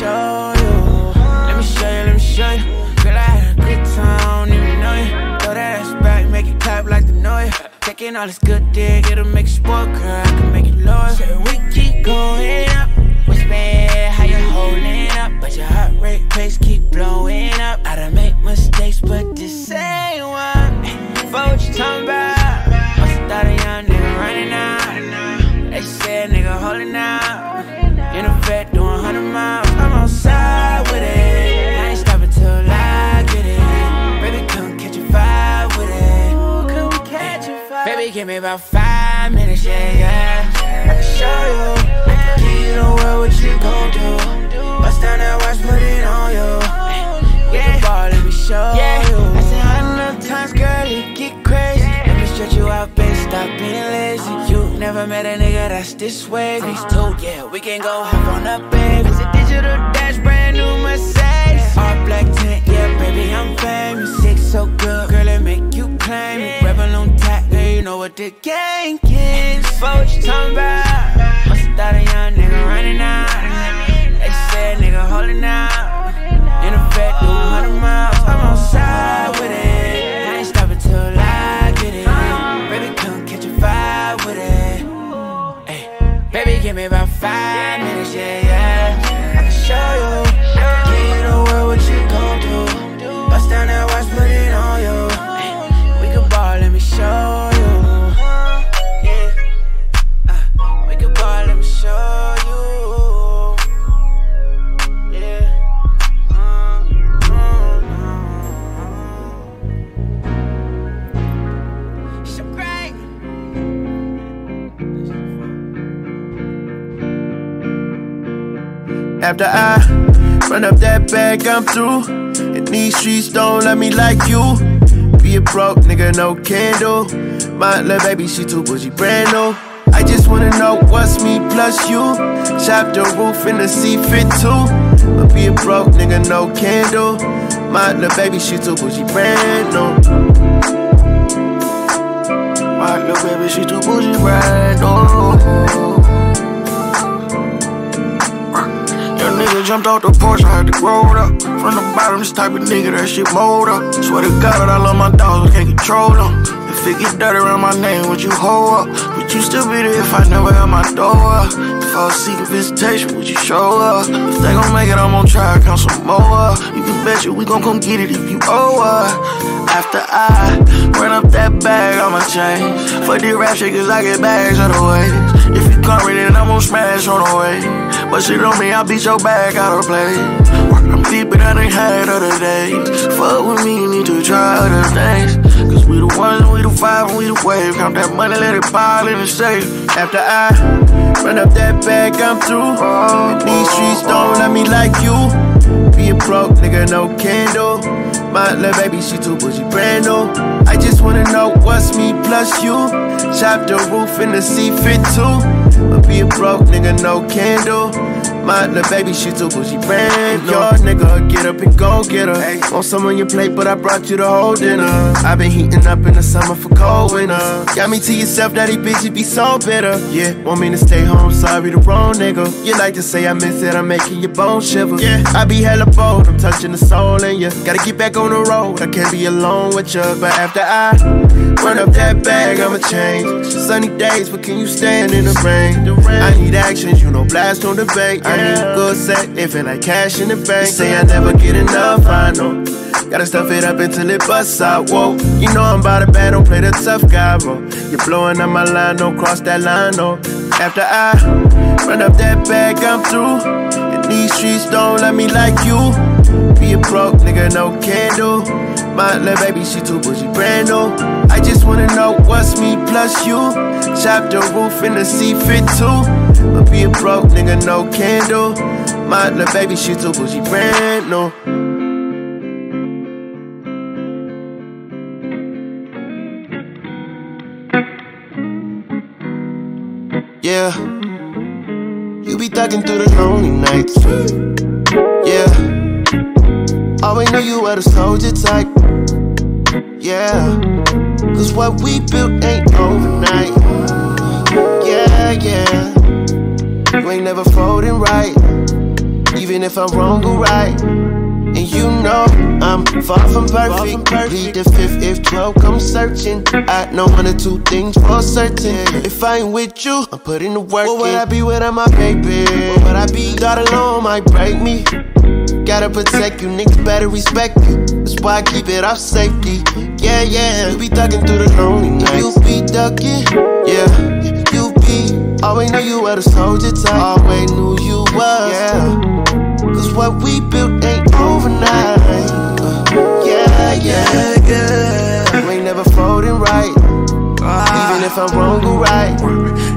show you. Let me show you, let me show you. Girl, I had a good time, don't even know you. Throw that ass back, make it clap like the noise. Taking all this good dick, it'll make you sport, girl, I can make you loyal. So we keep going up, what's bad, how you holding up? But your heart rate pace keep blowing up. I done make mistakes, but this ain't one. For what you talking about? Must have thought a young nigga running out. They said nigga holding out. In effect, doing 100 miles. I'm outside with it. I ain't stopping till I get it. Baby, come catch a vibe with it. Ooh, come catch a vibe. Baby, give me about 5 minutes, yeah, yeah. I can show you. I can give you the world, what you gon' do. Bust down that watch, put it on you. Get the ball, let me show you. I said, I know times, girl, you get crazy. Let me stretch you out, baby, stop being lazy. You never met a nigga that's this way. These two, yeah, we can go hop on up, baby. It's a digital dash, brand new Mercedes. All black tint, yeah, baby, I'm famous. Six so good, girl, it make you claim it. Rebel on tap, girl, you know what the gang is. For what you talking about? Must have thought a young nigga running out. They said nigga holding out. In effect, do 100 miles. I'm outside with it. I ain't stopping till I get it. Baby, come catch a vibe with it. Baby, give me about 5 minutes, yeah, yeah. I can show you, give you the world, what you gon' do. Bust down that watch, put it on you. We can ball, let me show you. Yeah, we can ball, let me show you. Yeah, She's great. After I run up that bag, I'm through. And these streets don't love me like you. Be a broke nigga, no candle. My little baby, she too bougie, brand new. I just wanna know what's me plus you. Chop the roof in the C-fit too. But be a broke nigga, no candle. My little baby, she too bougie, brand new. My little baby, she too bougie, brand new. Nigga jumped off the porch, I had to roll up. From the bottom, this type of nigga, that shit mold up. Swear to God, I love my dogs, I can't control them. If it get dirty around my name, would you hold up? Would you still be there if I never had my door up? If I was seeking visitation, would you show up? If they gon' make it, I'm gon' try to count some more up. You can bet you we gon' come get it if you owe up. After I run up that bag, I'ma change. Fuck the rap shit, cause I get bags out of the way. If you come with it, I'm gon' smash on the way. But shit on me, I beat your bag out of play. I'm deeper than I had other days. Fuck with me, you need to try other things. Cause we the ones, and we the vibe, and we the wave. Count that money, let it pile in the safe. After I run up that bag, I'm through. And these streets don't love me like you. Be a broke nigga, no candle. My little baby, she too bougie, brand new. I just wanna know what's me plus you. Chop the roof in the C-fit too. But be a broke nigga, no candle. My little baby, she too bougie, brand new. Your nigga, get up and go get her. Ay, want some on your plate, but I brought you the whole dinner. I been heating up in the summer for cold winter. Got me to yourself, daddy bitch, you be so bitter. Yeah, want me to stay home, sorry, the wrong nigga. You like to say I miss it, I'm making your bones shiver. Yeah, I be hella bold, I'm touching the soul in ya. Gotta get back on the road, I can't be alone with ya. But after I run up that bag, I'ma change. Sunny days, but can you stand in the rain? I need actions, you know, blast on the bank. I need a good set, it feel like cash in the bank. You say I never get enough, I know. Gotta stuff it up until it busts out, whoa. You know I'm about to bad, don't play the tough guy, bro. You're blowing up my line, don't cross that line, no. After I run up that bag, I'm through. And these streets don't love me like you. Be a broke nigga, no candle. My little baby, she too bougie, brand new. I just wanna know what's me plus you. Chop the roof in the C-fit too. But be a broke nigga, no candle. My little baby, she too bougie, brand new. Yeah, you be thuggin' through the lonely nights. Yeah, always knew you were the soldier type. Yeah, cause what we built ain't overnight. Yeah, yeah, you ain't never folding right. even if I'm wrong or right. And you know I'm far from perfect. Lead the fifth if 12 come searching. I know one or two things for certain. If I ain't with you, I'm putting the work in. What would I be without my baby? What would I be? God alone might break me. Gotta protect you, niggas better respect you. That's why I keep it off safety. Yeah, yeah, you be ducking through the lonely nights. You be ducking, yeah, you be. Always knew you were the soldier type. Always knew you was, yeah. Cause what we built ain't overnight. Yeah, yeah, yeah. You ain't never folding right. Even if I'm wrong or right.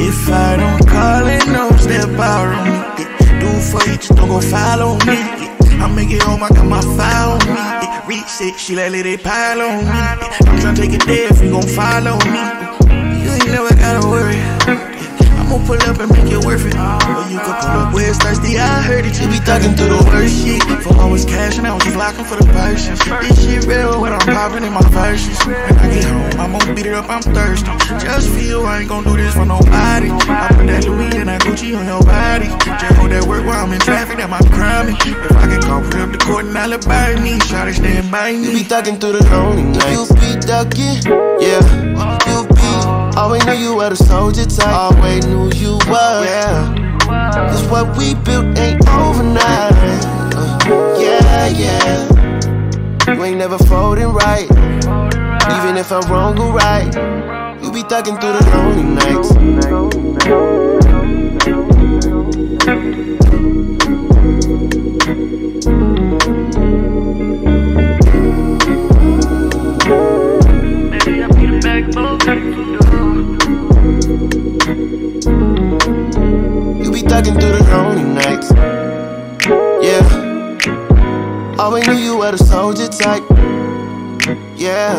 If I don't call it, no step out on me. Do for each, don't go follow me. I make it home, I got my file on me. It reach it, she let it pile on me. I'm tryna take it there if you gon' follow me. You ain't never gotta worry. I'm gon' pull up and make it worth it. Or you can pull up where it's thirsty, I heard it. You be thuggin' through the worst shit. For always cashing out, just locking for the person. This shit real when I'm poppin' in my verses. When I get home, I'm gon' beat it up, I'm thirsty. Just feel I ain't gon' do this for nobody. I put that Louis and that Gucci on your body. Just hold that work while I'm in traffic, that my crime. If I get caught, put up the court and alibi me. Shawty stand by me. You be thuggin' through the lonely nights. You be thuggin', yeah. You be, always knew you were the soldier type. Always knew you was, yeah. Cause what we built ain't overnight. Yeah, yeah. You ain't never folding right. Even if I'm wrong or right. You be thuggin' through the lonely nights. Baby, I be the backbone. You be thuggin' through the lonely nights. Yeah. Always knew you were the soldier type, yeah.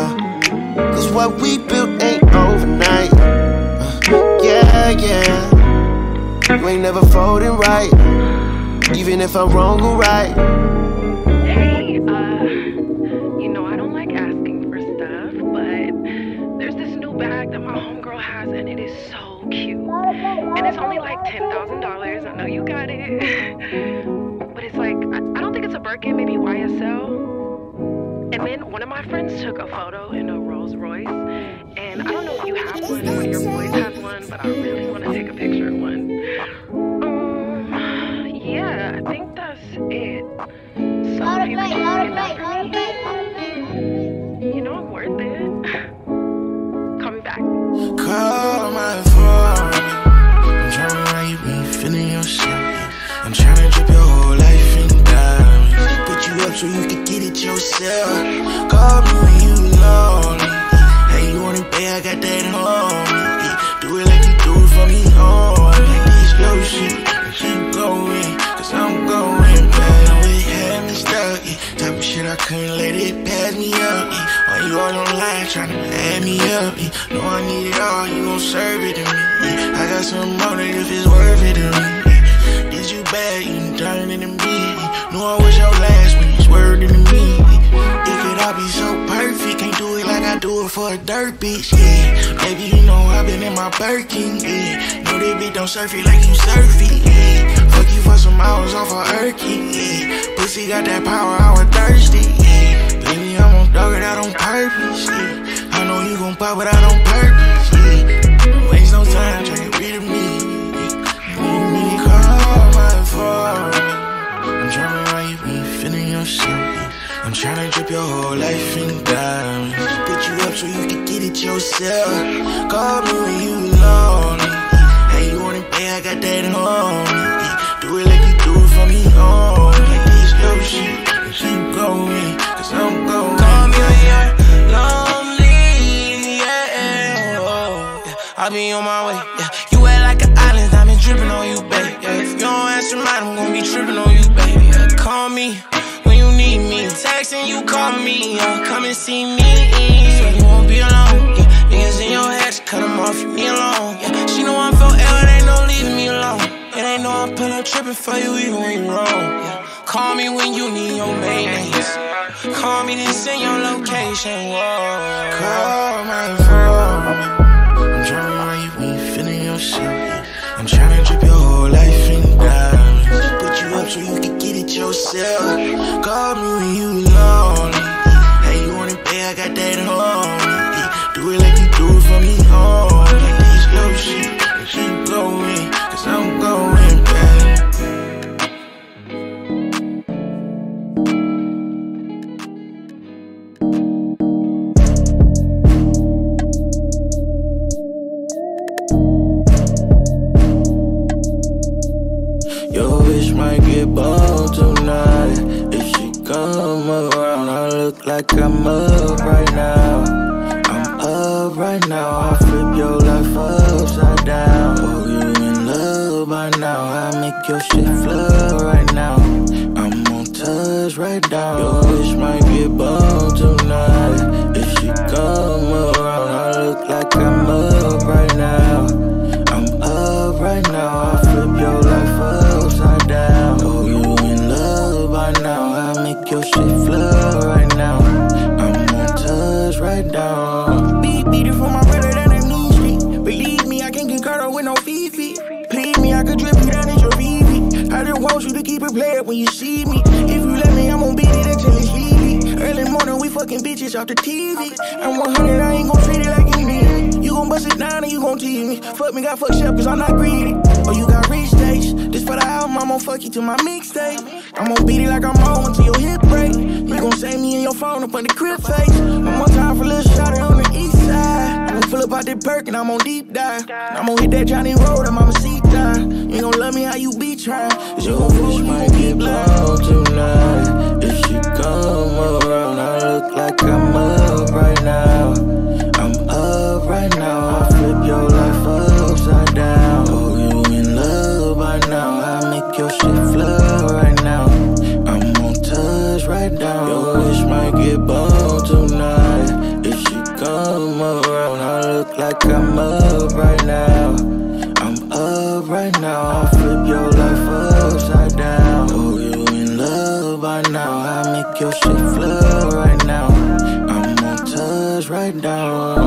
Cause what we built ain't overnight, yeah, yeah. You ain't never folding right, even if I'm wrong or right. Hey, you know, I don't like asking for stuff, but there's this new bag that my homegirl has and it is so cute. And it's only like $10,000, I know you got it. But it's like, I don't think it's a Birkin, maybe YSL. And then one of my friends took a photo in a Rolls Royce. And I don't know if you have one or your boys have one, but I really want to take a picture of one. Yeah, I think that's it. So if you can get that for me, you know I'm worth it. Call me back. Call my phone. I'm trying to know you been feeling yourself. I'm trying to drip your whole life in diamonds. Put you up so you can get it yourself. Call me when you lonely. Hey, you wanna pay, I got that on. Do it like you do it for me, home. Like this low shit, I keep going. Cause I'm going back. It had me stuck, type of shit I couldn't let it pass me up, Why you all online trying to add me up, No, I need it all, you gon' serve it to me, I got some more that if it's worth it to me. You bad, you turning to me. Knew I was your last when you swerved into me. It could all be so perfect. Can't do it like I do it for a dirt bitch, yeah. Baby, you know I've been in my Birkin, yeah. Know that bitch don't surf it like you surf it, yeah. Fuck you for some hours off of Urkin, yeah. Pussy got that power, I was thirsty, yeah. Baby, I'm gon' dog it out on purpose, yeah. I know you gon' pop it out on purpose, yeah. Don't waste no time, try to rid of me. I'm trying to know you been feeling yourself. I'm trying to drip your whole life in diamonds. Put you up so you can get it yourself. Call me when you lonely. Hey, you wanna pay, I got that on. Do it like you do it for me, home. Like this little shit, and keep going. Cause I'm going. Call me when you're lonely, yeah. Oh, yeah. I'll be on my way, yeah. You act like an island, I've been dripping on you, baby. If you don't answer mine, I'm gon' be trippin' on you, baby. Call me when you need me. Textin', you call me. Come and see me, so you won't be alone. Yeah. Niggas in your head, cut them off, leave me alone. Yeah. She know I'm for L, it ain't no leaving me alone. It ain't no I'm pull up trippin' for you, even when you wrong. Yeah. Call me when you need your maintenance. Call me to send your location. Whoa. Call my phone. I'm tryna know you ain't feelin' yourself. I'm tryna drip your whole life in diamonds. Put you up so you can get bitch might get boned tonight. If she come around, I look like I'm up right now. I'm up right now, I flip your life upside down. Oh, you in love by now, I make your shit flood right now. I'm on touch right down, your bitch might get boned tonight. If she come around, I look like I'm up right now. I'm up right now, I flip your life upside down. Oh, you in love by now, I make your shit flood right now. I'm on touch right down. Beat it for my brother down in New Street. Believe me, I can't get caught up with no Fifi. Believe me, I could drip you down in your Vivi. I just want you to keep it played when you see me. If you let me, I'm gon' beat it until it's Vivi. Early morning, we fucking bitches off the TV. I'm 100, I ain't gon' treat it like you need. You gon' bust it down and you gon' tease me. Fuck me, got fucked up cause I'm not greedy. Oh, you got rich dates. This for the album, I'm gon' fuck you to my mixtape. I'm gon' beat it like I'm on until your hip break. You gon' save me in your phone up on the crib face. One more time for a little shot on the east side. I'm gon' fill up out that perk and I'm on deep dive. I'm gon' hit that Johnny Road and I'ma see time. You gon' love me how you be trying. Your bitch might get blown tonight. If she come around, I look like I'm up right now. Right now, I flip your life upside down. Oh, you in love by now, I make your shit flood right now. I'm on touch right down. Your bitch might get boned tonight. If she come around, I look like I'm up right now. I'm up right now, I flip your life upside down. Oh, you in love by now, I make your shit flood right now. I'm on touch right down.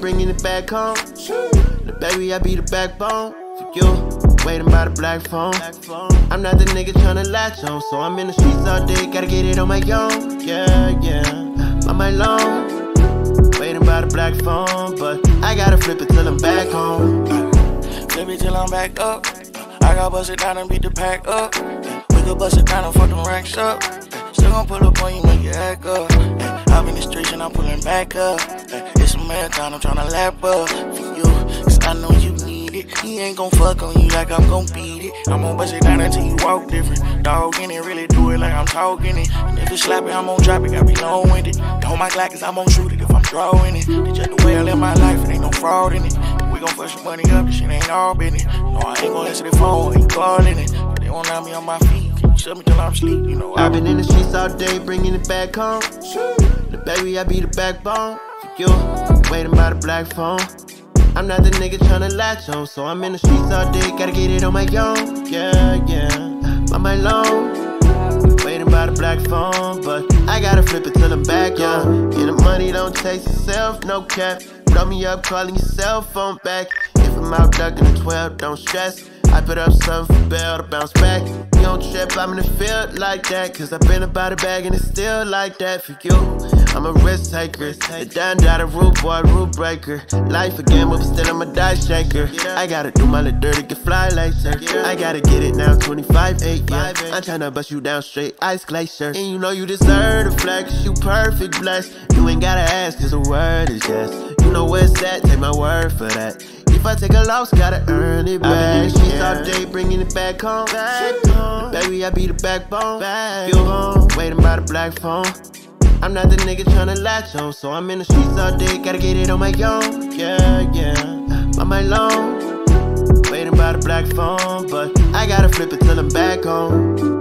Bringing it back home. The baby, I be the backbone. For you, waiting by the black phone. I'm not the nigga tryna latch on, so I'm in the streets all day, gotta get it on my own. Yeah, yeah, on my loan. Waiting by the black phone, but I gotta flip it till I'm back home. Flip it till I'm back up. I gotta bust it down and beat the pack up. We could bust it down and fuck them racks up. Still gon' pull up on you, make it act up. I'm in the streets and I'm pulling back up. It's a marathon, I'm tryna lap up for you, cause I know you need it. He ain't gon' fuck on you like I'm gon' beat it. I'm gon' bust it down until you walk different. Dog in it, really do it like I'm talking it. And if it's slapping, I'm gon' drop it, gotta be long-winded. Don't my Glock, cause I'm gon' shoot it if I'm drawing it. It's just the way I live my life, it ain't no fraud in it. We gon' fuck your money up, this shit ain't all business. No, I ain't gon' answer the phone when you calling it. But they won't let me on my feet, shut me till I'm asleep, you know. I've been in the streets all day, bringing it back home. The baby, I be the backbone. You waiting by the black phone. I'm not the nigga tryna latch on, so I'm in the streets all day, gotta get it on my own. Yeah, yeah, on my loan. Waiting by the black phone, but I gotta flip it till I'm back, yeah. Get the money, don't chase yourself, no cap. Blow me up, calling your cell phone back. If I'm out ducking the 12, don't stress. I put up something for bail to bounce back. You don't trip, I'm in the field like that. Cause I've been about a bag and it's still like that for you. I'm a risk taker, the dime data, root boy, root breaker. Life again, but still I'm a dice shaker. I gotta do my little dirty, get fly later. I gotta get it now, 25-8, yeah. I'm tryna bust you down straight, ice glacier. And you know you deserve a flag, cause you perfect blessed. You ain't gotta ask, cause the word is yes. You know where it's at, take my word for that. If I take a loss, gotta earn it back. She's all day, bringing it back home. Baby, I be the backbone. You home, waiting by the black phone. I'm not the nigga tryna latch on, so I'm in the streets all day, gotta get it on my own. Yeah, yeah, on my loan. Waiting by the black phone, but I gotta flip it till I'm back home.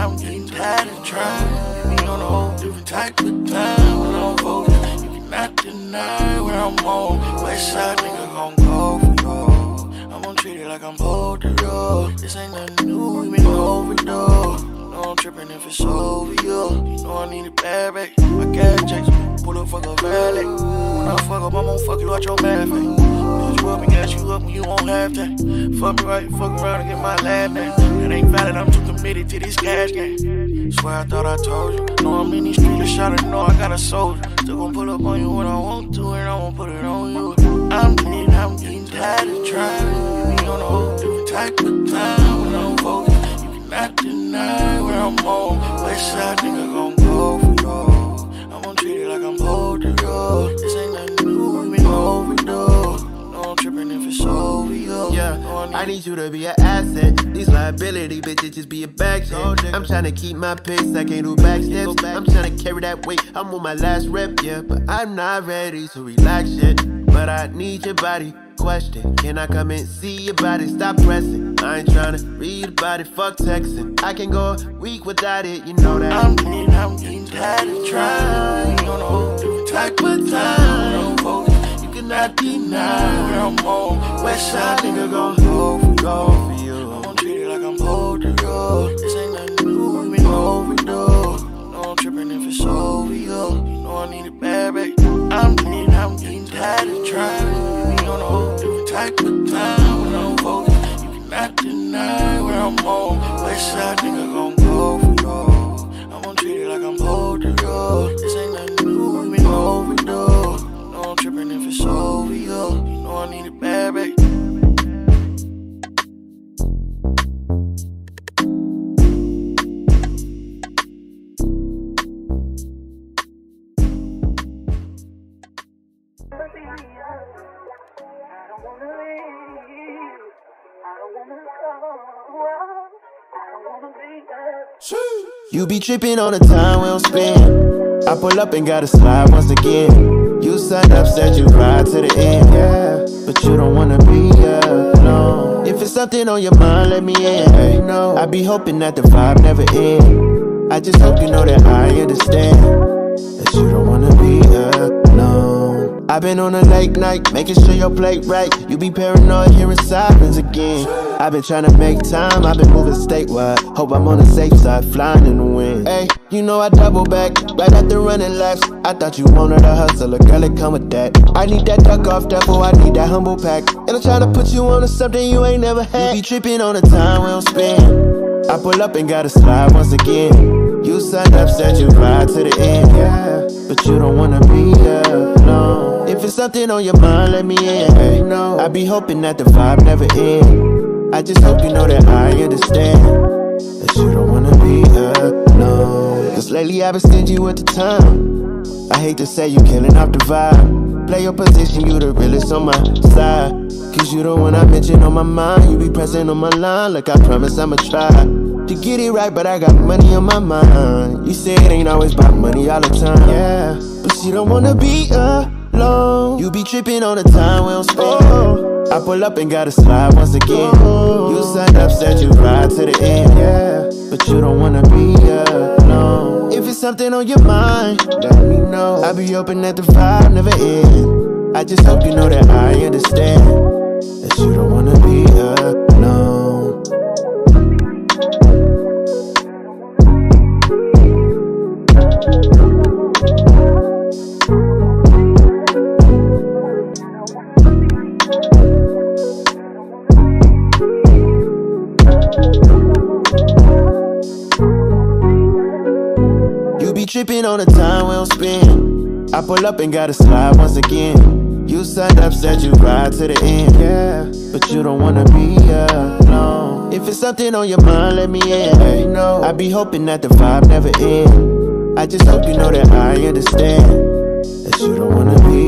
I'm getting tired of trying. You know Night to time when I'm voting. You cannot deny when I'm on. Westside nigga gon' go for gold. I'm gon' treat it like I'm old to roll. This ain't nothing new, you been overdose. No, I'm trippin' if it's over, yo. You know I need a bad bag. My gas checks, pull up, fuck a valet. When I fuck up, I'm gon' fuck you out your bad face. Push you up and gas you up when you won't have that. Fuck me right, fuck around and get my lab back. That ain't valid, I'm too committed to this cash game. Swear I thought I told you. Know I'm in these streets, a shot, I know I got a soldier. Still gon' pull up on you when I want to, and I won't put it on you. I'm getting tired of trying. You be on a whole different type of time when I'm focused. You cannot deny where I'm on. Westside nigga gon' go for gold. I'm gon' treat it like I'm old to go. This ain't nothing new, we been overdose. No, I'm trippin' if it's over, yo. Yeah, I need you to be an asset. These liability bitches just be a back. I'm tryna keep my pace, I can't do back steps. I'm tryna carry that weight, I'm on my last rep, yeah. But I'm not ready to relax yet. But I need your body. Question, can I come and see your body? Stop pressing, I ain't tryna read about it, fuck texting. I can go a week without it, you know that. I'm getting tired of trying. On a whole different type of time. Not deny where I'm on. Westside nigga gon' go for you. I'm gon' treat it like I'm old to go. This ain't nothing new, we been overdose. No, I'm trippin' if it's over, yo. You know I need a bad bag. I'm getting tired of trying. Be on a whole different type of time when I'm focused. You cannot deny where I'm on. Westside nigga gon' go for gold. I'm gon' treat it like I'm old to go. This ain't nothing new, we been overdose. I'm trippin' if it's over, yo. You know I need a bad bag. You be trippin' on the time we don't spend. I pull up and gotta slide once again. You signed up, said you ride to the end, yeah. But you don't wanna be alone. If it's something on your mind, let me in. Hey, no. I be hoping that the vibe never ends. I just hope you know that I understand that you don't wanna be alone. I've been on a late night, making sure your plate right. You be paranoid, hearing sirens again. I've been trying to make time, I've been moving statewide. Hope I'm on the safe side, flying in the wind. Hey, you know I double back, right after running laps. I thought you wanted a hustler, girl, it come with that. I need that duck off, devil, I need that humble pack. And I'm trying to put you on to something you ain't never had. You be tripping on the time we don't spend. I pull up and gotta slide once again. You signed up, said you ride to the end, yeah. But you don't wanna be alone. If it's something on your mind, let me in, hey, no. I be hoping that the vibe never ends. I just hope you know that I understand that you don't wanna be alone. Cause lately I've been stingy with the time. I hate to say you killing off the vibe. Play your position, you the realest on my side. Cause you the one I mention on my mind. You be pressing on my line, like I promise I'ma try to get it right, but I got money on my mind. You say it ain't always about money all the time, yeah. But she don't wanna be alone. You be tripping on the time we don't spend. Oh. I pull up and gotta slide once again. You signed up, said you ride to the end, yeah. But you don't wanna be alone. If it's something on your mind, let me know. I be open that the vibe never ends. I just hope you know that I understand that you don't wanna be alone. Tripping on the time we don't spend. I pull up and gotta slide once again. You signed up, said you ride to the end, yeah. But you don't wanna be alone. If it's something on your mind, let me in, hey, no. I be hoping that the vibe never ends. I just hope you know that I understand that you don't wanna be